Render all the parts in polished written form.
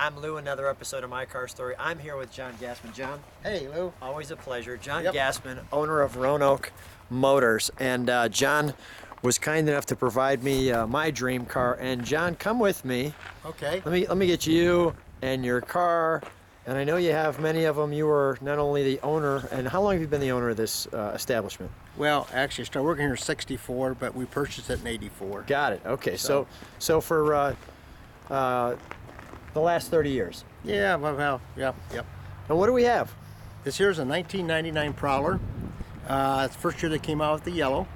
I'm Lou, another episode of My Car Story. I'm here with John Gastman. John. Hey, Lou. Always a pleasure. John Gastman, owner of Roanoke Motors. And John was kind enough to provide me my dream car. And John, come with me. Okay. Let me get you and your car. And I know you have many of them. You were not only the owner, and how long have you been the owner of this establishment? Well, actually, I started working here in 64, but we purchased it in 84. Got it. Okay. So for... the last 30 years. Yeah, well, yep. And what do we have? This here's a 1999 Prowler. It's the first year they came out with the yellow.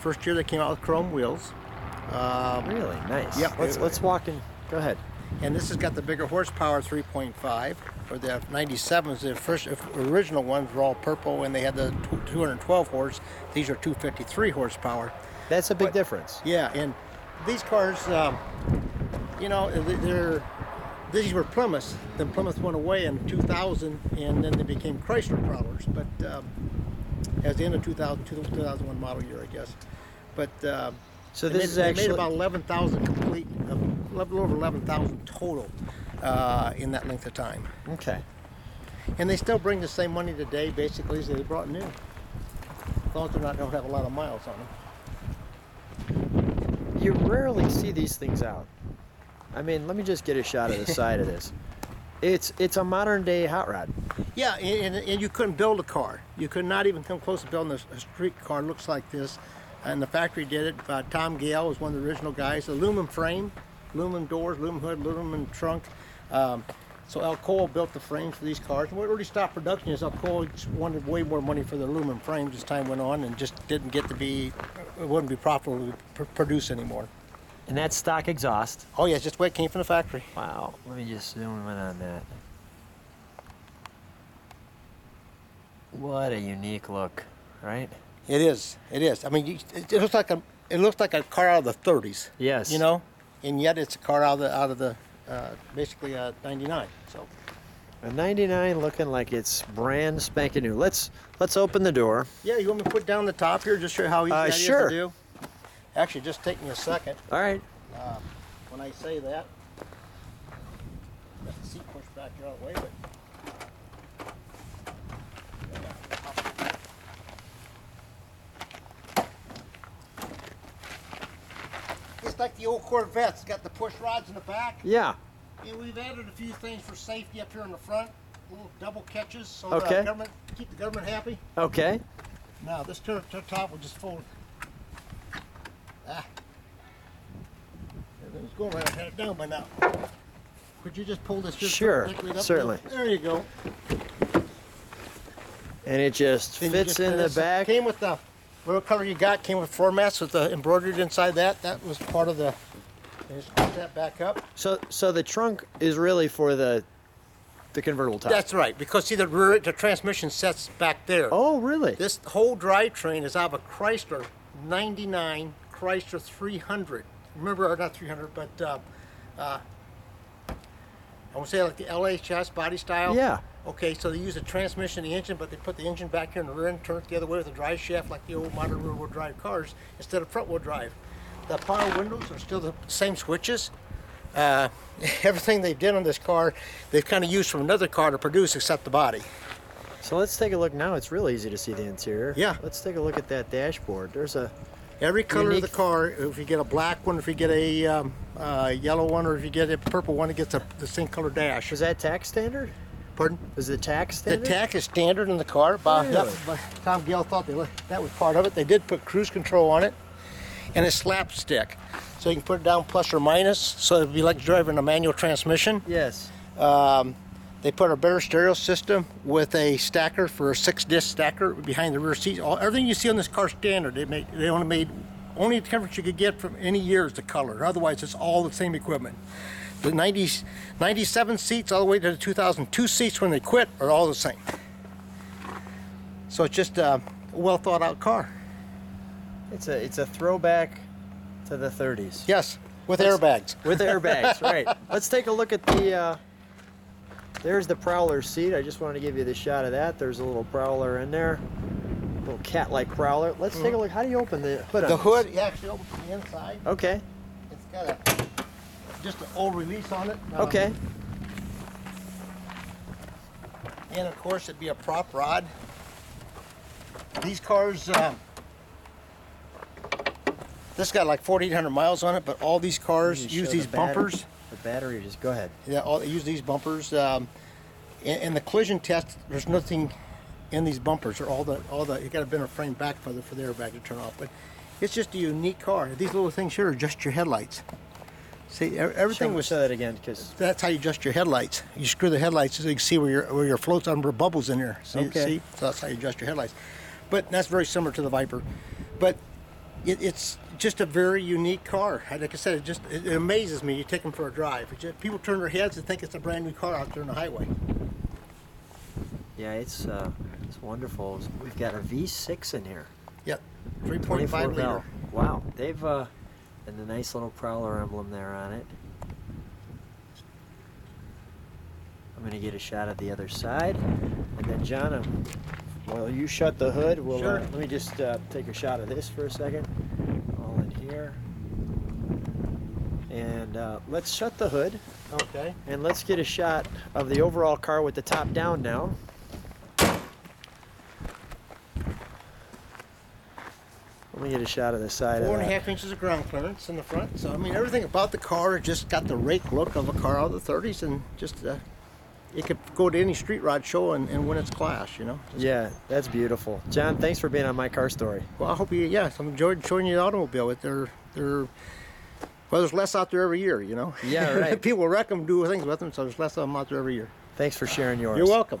First year they came out with chrome wheels. Really nice. Yep. Let's walk in. Go ahead. And this has got the bigger horsepower, 3.5. Or the 97s, the first original ones were all purple, and they had the 212 horse. These are 253 horsepower. That's a big difference. Yeah, and these cars. You know, these were Plymouth. Then Plymouth went away in 2000, and then they became Chrysler Prowlers. But as the end of 2001 model year, I guess. But so this is actually made about 11,000 complete, a little over 11,000 total in that length of time. Okay. And they still bring the same money today, basically, as they brought new. As long as they don't have a lot of miles on them. You rarely see these things out. I mean, let me just get a shot of the side of this. It's a modern-day hot rod. Yeah, and you couldn't build a car. You could not even come close to building a street car that looks like this. And the factory did it. Tom Gale was one of the original guys. Aluminum frame, aluminum doors, aluminum hood, aluminum trunk. So Alcoa built the frames for these cars. And what really stopped production is Alcoa just wanted way more money for the aluminum frames as time went on, and just didn't get to be, it wouldn't be profitable to produce anymore. And that's stock exhaust. Oh yeah, it's just the way it came from the factory. Wow, let me just zoom in on that. What a unique look, right? It is. It is. I mean, it looks like a car out of the 30s. Yes. You know, and yet it's a car out of the basically a 99. So a 99 looking like it's brand spanking new. Let's open the door. Yeah, you want me to put down the top here just to show how easy that is to do? Actually, just take me a second. All right. When I say that, got the seat pushed back the other way, but it's like the old Corvette. It's got the push rods in the back. Yeah. And we've added a few things for safety up here in the front, little double catches, so the government keep the government happy. Okay. Now this top will just fold. It's going right ahead it down by now. Could you just pull this just perfectly up? Sure, certainly. There you go. And it just fits in the back. Came with the whatever color you got. Came with floor mats with the embroidered inside that. That was part of the. Just put that back up. So the trunk is really for the convertible top. That's right, because see the transmission sets back there. Oh, really? This whole drivetrain is out of a Chrysler 99. Chrysler 300. Remember, or not 300, but I would say like the LHS body style. Yeah. Okay, so they use the transmission, the engine, but they put the engine back here in the rear and turn it the other way with a drive shaft like the old modern rear-wheel drive cars instead of front-wheel drive. The power windows are still the same switches. Everything they did on this car, they've kind of used from another car to produce except the body. So let's take a look now. It's real easy to see the interior. Yeah. Let's take a look at that dashboard. There's a... Every color unique. Of the car, if you get a black one, if you get a yellow one, or if you get a purple one, it gets the same color dash. Is that tack standard? Pardon? Is the tack standard? The tack is standard in the car. Really? Tom Gale thought that was part of it. They did put cruise control on it, and it's slapstick. So you can put it down plus or minus, so it would be like driving a manual transmission. Yes. They put a better stereo system with a stacker for a 6-disc stacker behind the rear seat. Everything you see on this car standard. They only the difference you could get from any year is the color. Otherwise, it's all the same equipment. The 97 seats all the way to the 2002 seats when they quit are all the same. So it's just a well thought out car. It's a throwback to the 30s. Yes, airbags. With airbags, right? Let's take a look at the. There's the Prowler seat. I just wanted to give you the shot of that. There's a little Prowler in there, a little cat-like Prowler. Let's take a look. How do you open the hood? The hood, you actually open from the inside. Okay. It's got a just an old release on it. Okay. And of course it'd be a prop rod. These cars, this got like 4,800 miles on it, but all these cars use these bumpers. The battery, just go ahead. Yeah, they use these bumpers. In the collision test, there's nothing in these bumpers, or all the you got to bend a frame back for the airbag to turn off. But it's just a unique car. These little things here are just your headlights. See, everything was said again, because that's how you adjust your headlights. You screw the headlights so you can see where your floats are, bubbles in there. So, okay. See, so that's how you adjust your headlights. But that's very similar to the Viper. But it's just a very unique car. Like I said, it amazes me. You take them for a drive. People turn their heads and think it's a brand new car out there on the highway. Yeah, it's wonderful. We've got a V6 in here. Yep, 3.5 liter. Bell. Wow, they've and the nice little Prowler emblem there on it. I'm gonna get a shot at the other side, and then John, well, you shut the hood. Well, sure. Let me just take a shot of this for a second. All in here, and let's shut the hood. Okay. And let's get a shot of the overall car with the top down now. Let me get a shot of the side. 4.5 inches of ground clearance in the front. So I mean, everything about the car just got the rake look of a car out of the 30s, and just it could go to any street rod show and win its class, you know. Yeah, that's beautiful, John. Thanks for being on My Car Story. Well, I hope you. Yes, I enjoyed showing you the automobile. With their well, there's less out there every year, you know. Yeah, right. People wreck them, do things with them, so there's less of them out there every year. Thanks for sharing yours. You're welcome.